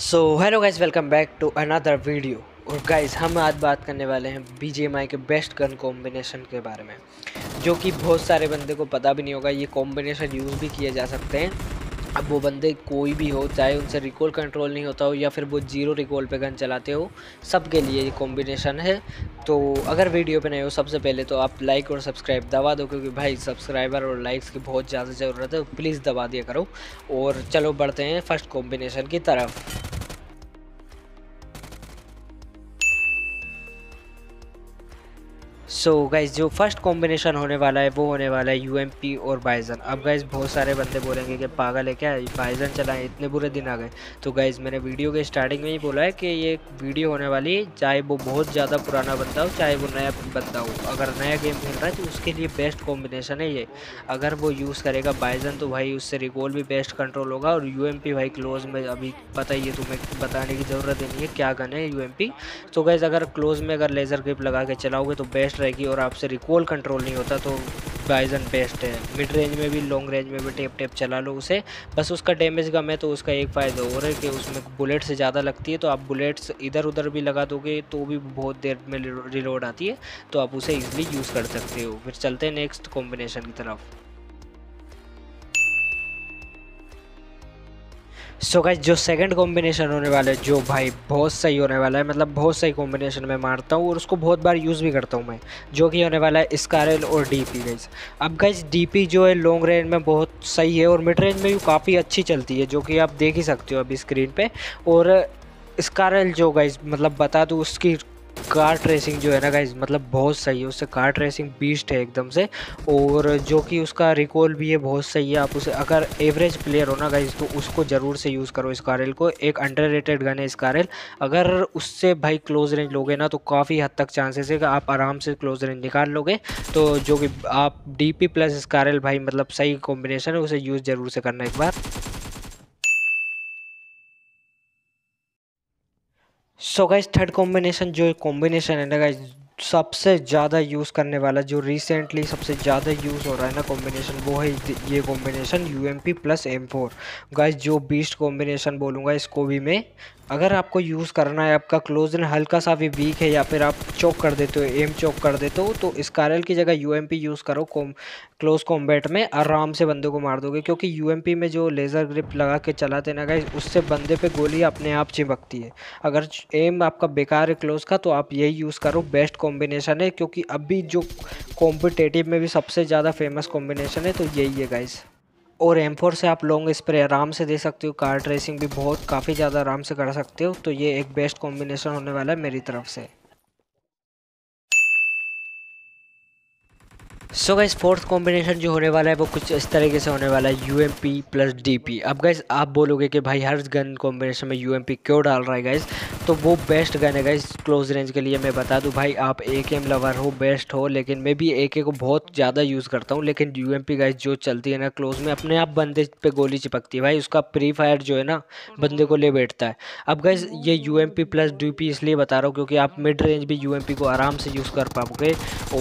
So hello guys, welcome back to another video. और guys, हम आज बात करने वाले हैं BGMI के बेस्ट गन कॉम्बिनेशन के बारे में, जो कि बहुत सारे बंदे को पता भी नहीं होगा। ये कॉम्बिनेशन यूज़ भी किए जा सकते हैं। अब वो बंदे कोई भी हो, चाहे उनसे रिकॉल कंट्रोल नहीं होता हो या फिर वो जीरो रिकॉल पे गन चलाते हो, सबके लिए ये कॉम्बिनेशन है। तो अगर वीडियो पे नए हो, सबसे पहले तो आप लाइक और सब्सक्राइब दबा दो, क्योंकि भाई सब्सक्राइबर और लाइक्स की बहुत ज़्यादा ज़रूरत है। प्लीज़ दबा दिया करो। और चलो बढ़ते हैं फर्स्ट कॉम्बिनेशन की तरफ। सो गाइज़, जो फर्स्ट कॉम्बिनेशन होने वाला है वो होने वाला है UMP और बाइजन। अब गाइज़, बहुत सारे बंदे बोलेंगे कि पागल है क्या, बाइजन चलाएं, इतने बुरे दिन आ गए। तो गाइज़, मैंने वीडियो के स्टार्टिंग में ही बोला है कि ये वीडियो होने वाली है, चाहे वो बहुत ज़्यादा पुराना बंदा हो चाहे वो नया बंदा हो। अगर नया गेम खेल रहा है तो उसके लिए बेस्ट कॉम्बिनेशन है ये। अगर वो यूज़ करेगा बाइजन तो भाई उससे रिकॉल भी बेस्ट कंट्रोल होगा। और UMP भाई क्लोज़ में, अभी पता ही है, तुम्हें बताने की ज़रूरत नहीं है क्या गन है UMP। तो गाइज़, अगर क्लोज़ में अगर लेज़र ग्रिप लगा के चलाओगे तो बेस्ट रहेगी और आपसे रिकॉल कंट्रोल नहीं होता, तो बाइजन बेस्ट है। मिड रेंज में भी लॉन्ग रेंज में भी टेप चला लो उसे, बस उसका डैमेज कम है। तो उसका एक फ़ायदा और है कि उसमें बुलेट से ज़्यादा लगती है, तो आप बुलेट्स इधर उधर भी लगा दोगे तो भी बहुत देर में रिलोड आती है, तो आप उसे ईजिली यूज़ कर सकते हो। फिर चलते हैं नेक्स्ट कॉम्बिनेशन की तरफ। सो गाइज, जो सेकंड कॉम्बिनेशन होने वाला है, जो भाई बहुत सही होने वाला है, मतलब बहुत सही कॉम्बिनेशन मैं मारता हूँ और उसको बहुत बार यूज़ भी करता हूँ मैं, जो कि होने वाला है SCAR-L और DP गाइज। अब गाइज, DP जो है लॉन्ग रेंज में बहुत सही है और मिड रेंज में भी काफ़ी अच्छी चलती है, जो कि आप देख ही सकते हो अभी स्क्रीन पे। और SCAR-L जो गाइज, मतलब बता दूँ, उसकी कार ट्रेसिंग जो है ना गाइज, मतलब बहुत सही है। उससे कार ट्रेसिंग बीस्ट है एकदम से, और जो कि उसका रिकॉल भी है बहुत सही है। आप उसे, अगर एवरेज प्लेयर हो ना गाइज, तो उसको ज़रूर से यूज़ करो SCAR-L को। एक अंडररेटेड गन है SCAR-L। अगर उससे भाई क्लोज़ रेंज लोगे ना तो काफ़ी हद तक चांसेस है कि आप आराम से क्लोज़ रेंज निकाल लोगे। तो जो कि आप DP प्लस SCAR-L भाई, मतलब सही कॉम्बिनेशन है, उसे यूज़ ज़रूर से करना एक बार। सो गाइज, थर्ड कॉम्बिनेशन जो कॉम्बिनेशन है ना गाइज, सबसे ज़्यादा यूज़ करने वाला, जो रिसेंटली सबसे ज़्यादा यूज़ हो रहा है ना कॉम्बिनेशन, वो है ये combination UMP plus M4 guys. जो बीस्ट कॉम्बिनेशन बोलूँगा इसको भी मैं। अगर आपको यूज़ करना है, आपका क्लोज रेंज हल्का सा भी वीक है या फिर आप चौक कर देते हो, एम चौक कर देते हो, तो SCAR-L की जगह UMP यूज़ करो। क्लोज कॉम्बैट में आराम से बंदे को मार दोगे, क्योंकि UMP में जो लेज़र ग्रिप लगा के चलाते ना गाइज, उससे बंदे पे गोली अपने आप चिपकती है। अगर एम आपका बेकार है क्लोज का, तो आप यही यूज़ करो, बेस्ट कॉम्बिनेशन है। क्योंकि अभी जो कॉम्पिटेटिव में भी सबसे ज़्यादा फेमस कॉम्बिनेशन है तो यही है गाइज। और M4 से आप लॉन्ग स्प्रे आराम से दे सकते हो, कार ट्रेसिंग भी बहुत काफ़ी ज़्यादा आराम से कर सकते हो। तो ये एक बेस्ट कॉम्बिनेशन होने वाला है मेरी तरफ से। सो गाइज, फोर्थ कॉम्बिनेशन जो होने वाला है वो कुछ इस तरीके से होने वाला है UMP प्लस DP। अब गाइज, आप बोलोगे कि भाई हर गन कॉम्बिनेशन में UMP क्यों डाल रहा है गाइज, तो वो बेस्ट गन है गाइज क्लोज़ रेंज के लिए। मैं बता दूं भाई, आप AK लवर हो, बेस्ट हो, लेकिन मैं भी AK को बहुत ज़्यादा यूज़ करता हूं। लेकिन UMP गाइज जो चलती है ना क्लोज़ में, अपने आप बंदे पे गोली चिपकती है भाई, उसका प्री फायर जो है ना बंदे को ले बैठता है। अब गाइज, ये UMP प्लस DP इसलिए बता रहा हूँ क्योंकि आप मिड रेंज भी UMP को आराम से यूज़ कर पाओगे,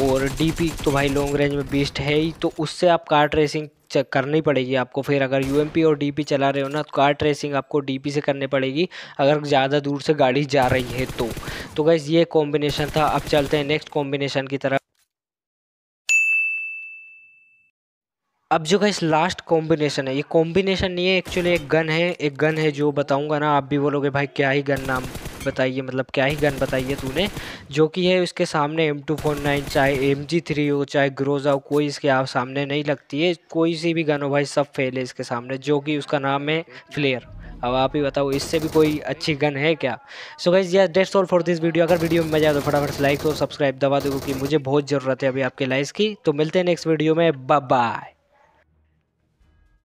और DP तो भाई लॉन्ग रेंज में बीस्ट है ही, तो उससे आप कार ट्रेसिंग चेक करनी पड़ेगी आपको। फिर अगर UMP और DP चला रहे हो ना, तो कार ट्रेसिंग आपको DP से करनी पड़ेगी, अगर ज़्यादा दूर से गाड़ी जा रही है तो। तो गाइस, ये कॉम्बिनेशन था। अब चलते हैं नेक्स्ट कॉम्बिनेशन की तरफ। अब जो गाइस लास्ट कॉम्बिनेशन है, ये कॉम्बिनेशन नहीं है एक्चुअली, एक गन है जो बताऊँगा ना, आप भी बोलोगे भाई क्या ही गन नाम बताइए, मतलब क्या ही गन बताइए तूने, जो कि है उसके सामने M249, चाहे MG3 हो चाहे ग्रोजा हो, कोई इसके आप सामने नहीं लगती है। कोई सी भी गन हो भाई, सब फेल है इसके सामने, जो कि उसका नाम है फ्लेयर। अब आप ही बताओ, इससे भी कोई अच्छी गन है क्या। सो गाइज, या that's all for this video. अगर वीडियो में मजा आए तो फटाफट लाइक और सब्सक्राइब दबा दो, क्योंकि मुझे बहुत ज़रूरत है अभी आपके लाइक्स की। तो मिलते हैं नेक्स्ट वीडियो में, बाय बाय।